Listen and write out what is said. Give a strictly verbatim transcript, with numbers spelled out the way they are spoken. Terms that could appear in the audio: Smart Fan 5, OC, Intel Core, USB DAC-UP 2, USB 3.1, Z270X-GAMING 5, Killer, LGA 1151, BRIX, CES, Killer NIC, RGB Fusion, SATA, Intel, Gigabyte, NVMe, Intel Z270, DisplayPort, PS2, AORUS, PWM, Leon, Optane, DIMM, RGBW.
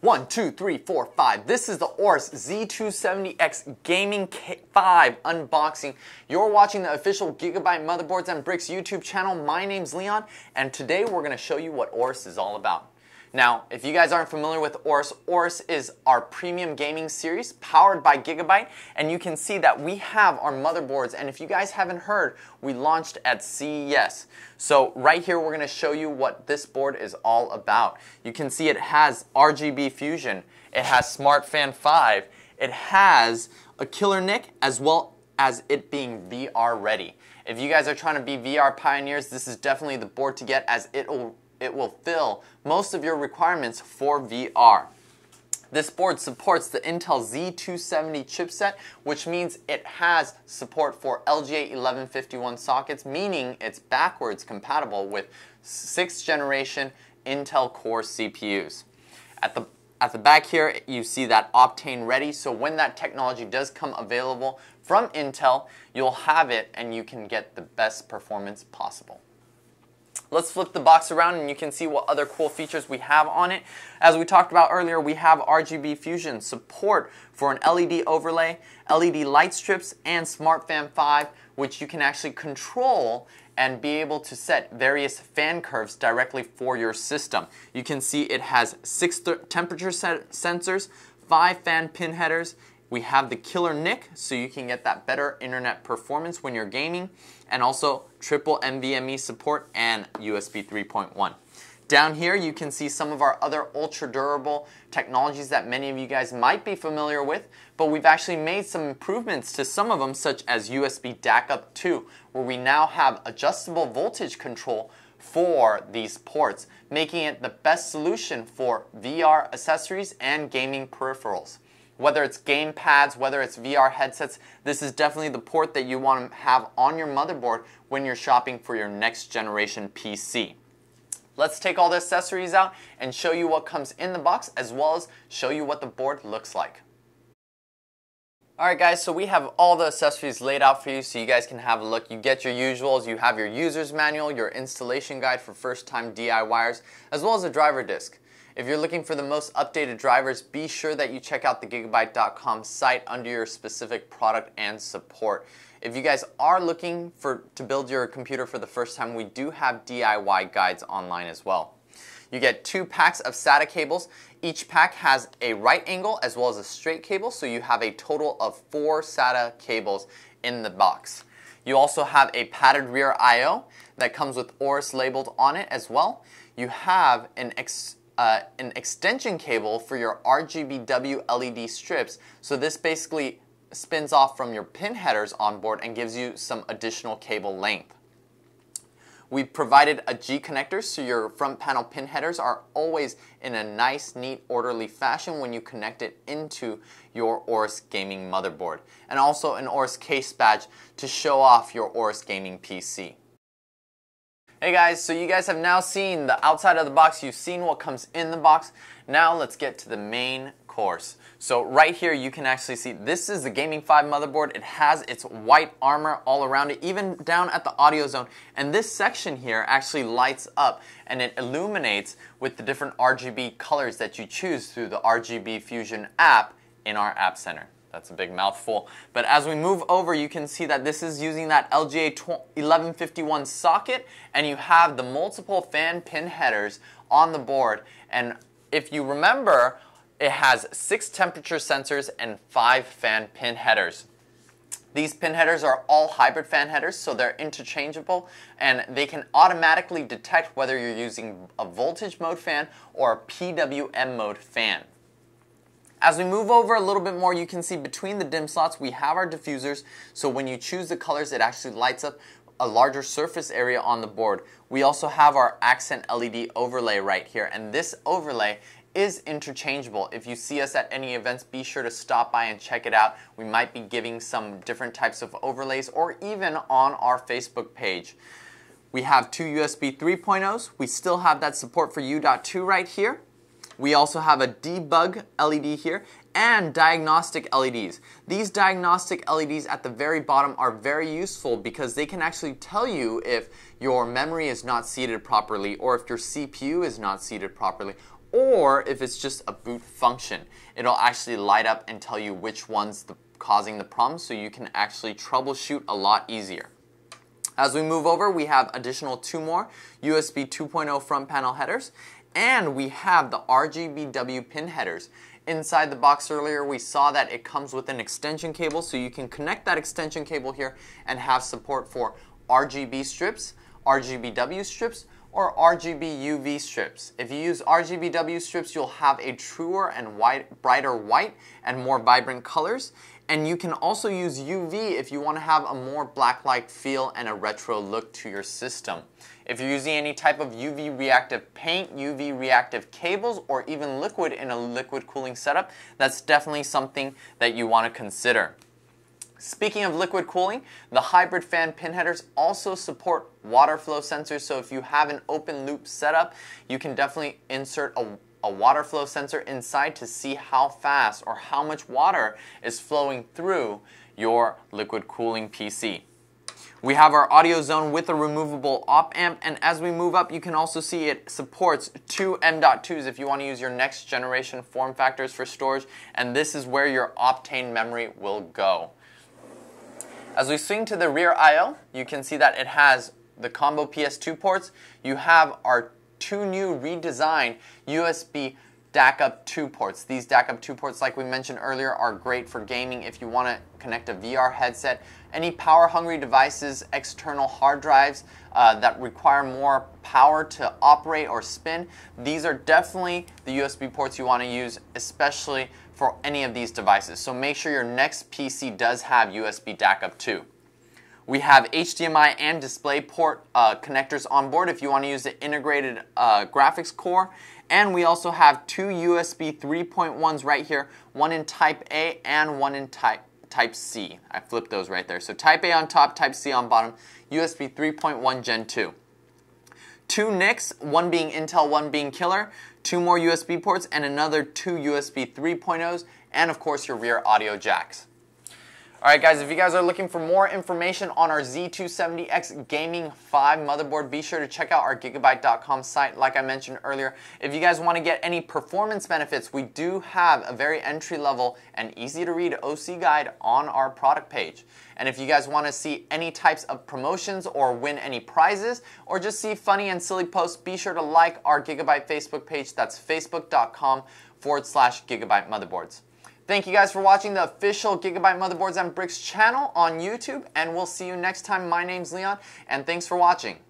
One, two, three, four, five. This is the AORUS Z two seventy X Gaming five unboxing. You're watching the official Gigabyte Motherboards and BRIX YouTube channel. My name's Leon, and today we're gonna show you what AORUS is all about. Now, if you guys aren't familiar with AORUS, AORUS is our premium gaming series powered by Gigabyte, and you can see that we have our motherboards, and if you guys haven't heard, we launched at C E S. So right here, we're gonna show you what this board is all about. You can see it has R G B Fusion, it has Smart Fan five, it has a Killer N I C, as well as it being V R ready. If you guys are trying to be V R pioneers, this is definitely the board to get, as it will It will fill most of your requirements for V R. This board supports the Intel Z two seventy chipset, which means it has support for L G A eleven fifty-one sockets, meaning it's backwards compatible with sixth generation Intel Core C P Us. At the At the back here, you see that Optane ready, so when that technology does come available from Intel, you'll have it and you can get the best performance possible. Let's flip the box around and you can see what other cool features we have on it. As we talked about earlier, we have R G B Fusion, support for an L E D overlay, L E D light strips, and Smart Fan five, which you can actually control and be able to set various fan curves directly for your system. You can see it has six temperature sensors, five fan pin headers. We have the Killer N I C, so you can get that better internet performance when you're gaming, and also triple N V M e support and U S B three point one. Down here, you can see some of our other ultra-durable technologies that many of you guys might be familiar with, but we've actually made some improvements to some of them, such as U S B D A C U P two, where we now have adjustable voltage control for these ports, making it the best solution for V R accessories and gaming peripherals. Whether it's game pads, whether it's V R headsets, this is definitely the port that you want to have on your motherboard when you're shopping for your next generation P C. Let's take all the accessories out and show you what comes in the box, as well as show you what the board looks like. Alright guys, so we have all the accessories laid out for you so you guys can have a look. You get your usuals, you have your user's manual, your installation guide for first time D I Y ers, as well as a driver disc. If you're looking for the most updated drivers, be sure that you check out the gigabyte dot com site under your specific product and support. If you guys are looking for to build your computer for the first time, we do have D I Y guides online as well. You get two packs of SATA cables. Each pack has a right angle as well as a straight cable, so you have a total of four SATA cables in the box. You also have a padded rear I O that comes with AORUS labeled on it as well. You have an ex Uh, an extension cable for your R G B W L E D strips, so this basically spins off from your pin headers on board and gives you some additional cable length. We provided a G connector, so your front panel pin headers are always in a nice, neat, orderly fashion when you connect it into your AORUS gaming motherboard, and also an AORUS case badge to show off your AORUS gaming P C. Hey guys, so you guys have now seen the outside of the box, you've seen what comes in the box. Now let's get to the main course. So right here you can actually see this is the Gaming five motherboard. It has its white armor all around it, even down at the audio zone. And this section here actually lights up and it illuminates with the different R G B colors that you choose through the R G B Fusion app in our App Center. That's a big mouthful. But as we move over, you can see that this is using that L G A eleven fifty-one socket, and you have the multiple fan pin headers on the board. And if you remember, it has six temperature sensors and five fan pin headers. These pin headers are all hybrid fan headers, so they're interchangeable, and they can automatically detect whether you're using a voltage mode fan or a P W M mode fan. As we move over a little bit more, you can see between the DIMM slots, we have our diffusers, so when you choose the colors, it actually lights up a larger surface area on the board. We also have our accent L E D overlay right here, and this overlay is interchangeable. If you see us at any events, be sure to stop by and check it out. We might be giving some different types of overlays, or even on our Facebook page. We have two U S B three point ohs. We still have that support for U dot two right here. We also have a debug L E D here and diagnostic L E Ds. These diagnostic L E Ds at the very bottom are very useful because they can actually tell you if your memory is not seated properly, or if your C P U is not seated properly, or if it's just a boot function, it'll actually light up and tell you which one's the, causing the problem, so you can actually troubleshoot a lot easier. As we move over, we have additional two more U S B two point oh front panel headers, and we have the R G B W pin headers. Inside the box earlier, we saw that it comes with an extension cable, so you can connect that extension cable here and have support for R G B strips, R G B W strips, or R G B U V strips. If you use R G B W strips, you'll have a truer and white, brighter white and more vibrant colors. And you can also use U V if you want to have a more black-like feel and a retro look to your system. If you're using any type of U V reactive paint, U V reactive cables, or even liquid in a liquid cooling setup, that's definitely something that you want to consider. Speaking of liquid cooling, the hybrid fan pin headers also support water flow sensors, so if you have an open loop setup, you can definitely insert a, a water flow sensor inside to see how fast or how much water is flowing through your liquid cooling P C. We have our audio zone with a removable op amp, and as we move up, you can also see it supports two M dot twos if you want to use your next generation form factors for storage, and this is where your Optane memory will go. As we swing to the rear I O, you can see that it has the combo P S two ports. You have our two new redesigned U S B D A C U P two ports. These D A C U P two ports, like we mentioned earlier, are great for gaming if you want to connect a V R headset, any power-hungry devices, external hard drives uh, that require more power to operate or spin. These are definitely the U S B ports you want to use, especially for any of these devices. So make sure your next P C does have U S B D A C U P two. We have H D M I and DisplayPort uh, connectors on board if you want to use the integrated uh, graphics core. And we also have two U S B three point ones right here, one in type A and one in type Type C. I flipped those right there. So type A on top, type C on bottom, U S B three point one gen two. Two N I Cs, one being Intel, one being Killer, two more U S B ports, and another two U S B three point ohs, and of course your rear audio jacks. Alright guys, if you guys are looking for more information on our Z two seventy X Gaming five motherboard, be sure to check out our gigabyte dot com site like I mentioned earlier. If you guys want to get any performance benefits, we do have a very entry-level and easy-to-read O C guide on our product page. And if you guys want to see any types of promotions or win any prizes or just see funny and silly posts, be sure to like our Gigabyte Facebook page. That's facebook.com forward slash gigabyte motherboards. Thank you guys for watching the official Gigabyte Motherboards and BRIX channel on YouTube, and we'll see you next time. My name's Leon, and thanks for watching.